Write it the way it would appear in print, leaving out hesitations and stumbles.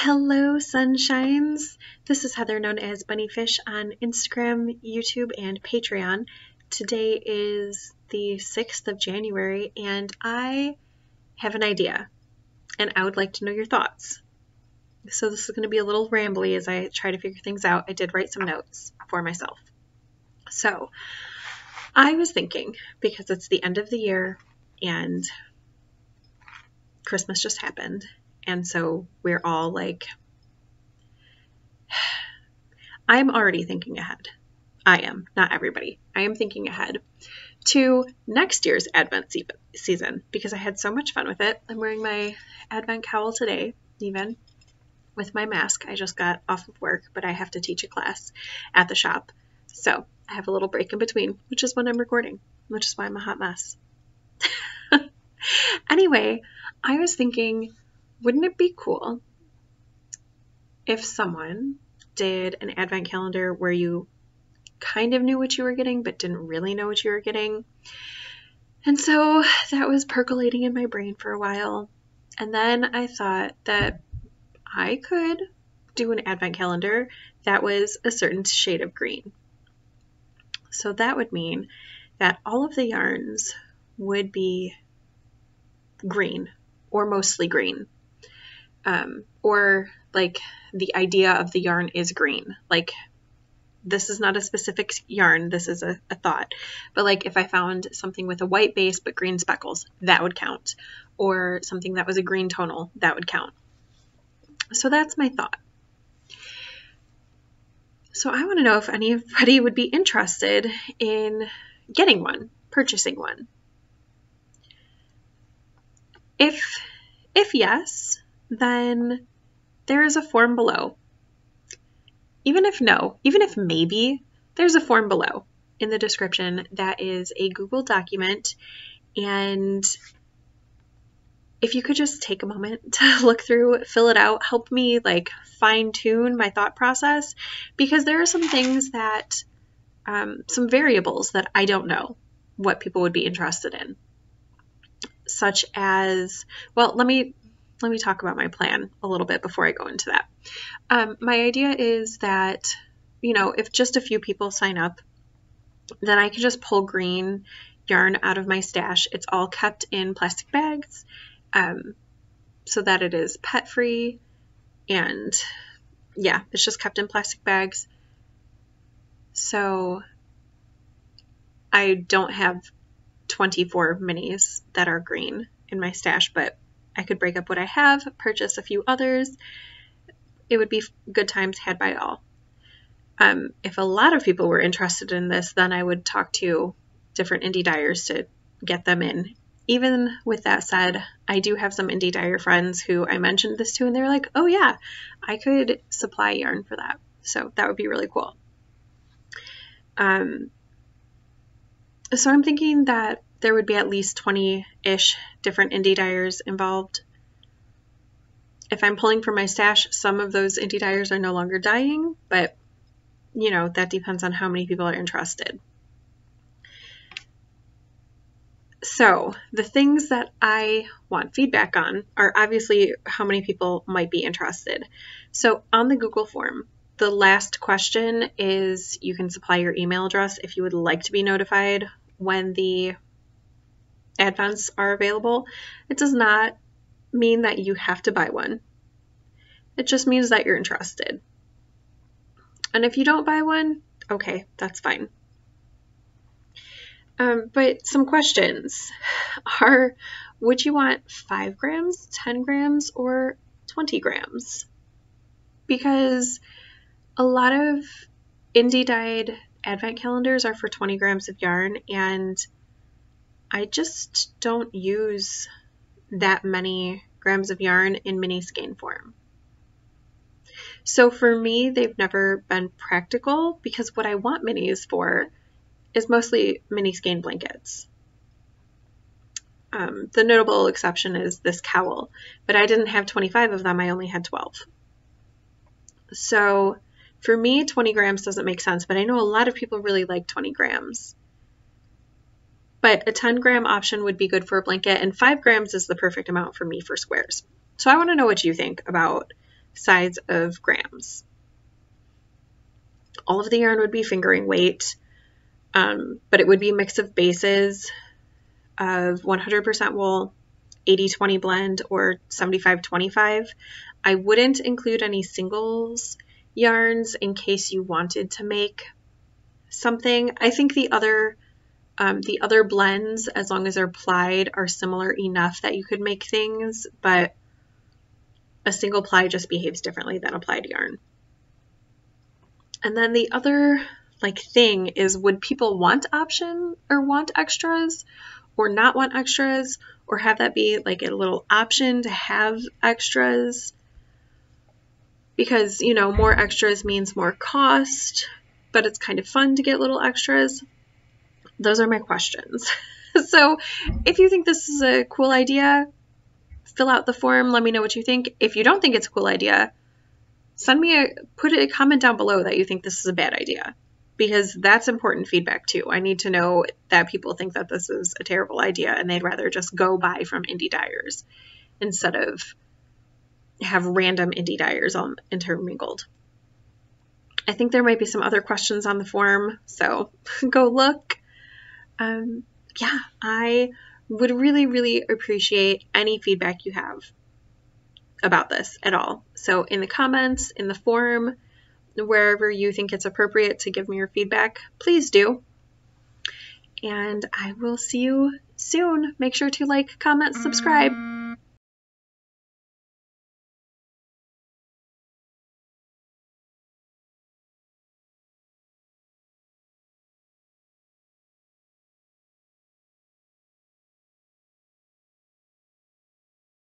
Hello, sunshines. This is Heather, known as BunnyPhish, on Instagram, YouTube, and Patreon. Today is the 6th of January, and I have an idea, and I would like to know your thoughts. So this is going to be a little rambly as I try to figure things out. I did write some notes for myself. So I was thinking, because it's the end of the year, and Christmas just happened, and so we're all like, I'm already thinking ahead. I am, not everybody. I am thinking ahead to next year's Advent season because I had so much fun with it. I'm wearing my Advent cowl today, even with my mask. I just got off of work, but I have to teach a class at the shop. So I have a little break in between, which is when I'm recording, which is why I'm a hot mess. Anyway, I was thinking, wouldn't it be cool if someone did an Advent calendar where you kind of knew what you were getting, but didn't really know what you were getting? And so that was percolating in my brain for a while. And then I thought that I could do an Advent calendar that was a certain shade of green. So that would mean that all of the yarns would be green or mostly green. Or like the idea of the yarn is green. Like, this is not a specific yarn, this is a thought. But like if I found something with a white base but green speckles, that would count. Or something that was a green tonal, that would count. So that's my thought. So I want to know if anybody would be interested in getting one, purchasing one. If yes, then there is a form below. Even if no, even if maybe, there's a form below in the description that is a Google document. And if you could just take a moment to look through, fill it out, help me like fine tune my thought process, because there are some things that, some variables that I don't know what people would be interested in. Such as, well, let me talk about my plan a little bit before I go into that. My idea is that, you know, if just a few people sign up, then I can just pull green yarn out of my stash. It's all kept in plastic bags, so that it is pet free, and yeah, it's just kept in plastic bags. So I don't have 24 minis that are green in my stash, but I could break up what I have, purchase a few others. It would be good times had by all. If a lot of people were interested in this, then I would talk to different indie dyers to get them in. Even with that said, I do have some indie dyer friends who I mentioned this to, and they're like, oh yeah, I could supply yarn for that. So that would be really cool. So I'm thinking that there would be at least 20-ish different indie dyers involved. If I'm pulling from my stash, some of those indie dyers are no longer dying, but, you know, that depends on how many people are interested. So the things that I want feedback on are obviously how many people might be interested. So on the Google form, the last question is, you can supply your email address if you would like to be notified when the Advents are available. It does not mean that you have to buy one. It just means that you're interested. And if you don't buy one, okay, that's fine. But some questions are, would you want 5 grams, 10 grams, or 20 grams? Because a lot of indie dyed Advent calendars are for 20 grams of yarn, and I just don't use that many grams of yarn in mini skein form. So for me, they've never been practical, because what I want minis for is mostly mini skein blankets. The notable exception is this cowl, but I didn't have 25 of them, I only had 12. So for me, 20 grams doesn't make sense, but I know a lot of people really like 20 grams. But a 10-gram option would be good for a blanket, and 5 grams is the perfect amount for me for squares. So I want to know what you think about sides of grams. All of the yarn would be fingering weight, but it would be a mix of bases of 100% wool, 80-20 blend, or 75-25. I wouldn't include any singles yarns in case you wanted to make something. I think the other blends, as long as they're plied, are similar enough that you could make things, but a single ply just behaves differently than a plied yarn. And then the other thing is, would people want option or want extras or not want extras, or have that be a little option to have extras? Because, you know, more extras means more cost, but it's kind of fun to get little extras. Those are my questions. So if you think this is a cool idea, fill out the form. Let me know what you think. If you don't think it's a cool idea, send me put a comment down below that you think this is a bad idea, because that's important feedback too. I need to know that people think that this is a terrible idea and they'd rather just go buy from indie dyers instead of have random indie dyers all intermingled. I think there might be some other questions on the form, so go look. Yeah, I would really, really appreciate any feedback you have about this at all. So in the comments, in the form, wherever you think it's appropriate to give me your feedback, please do. And I will see you soon. Make sure to like, comment, subscribe.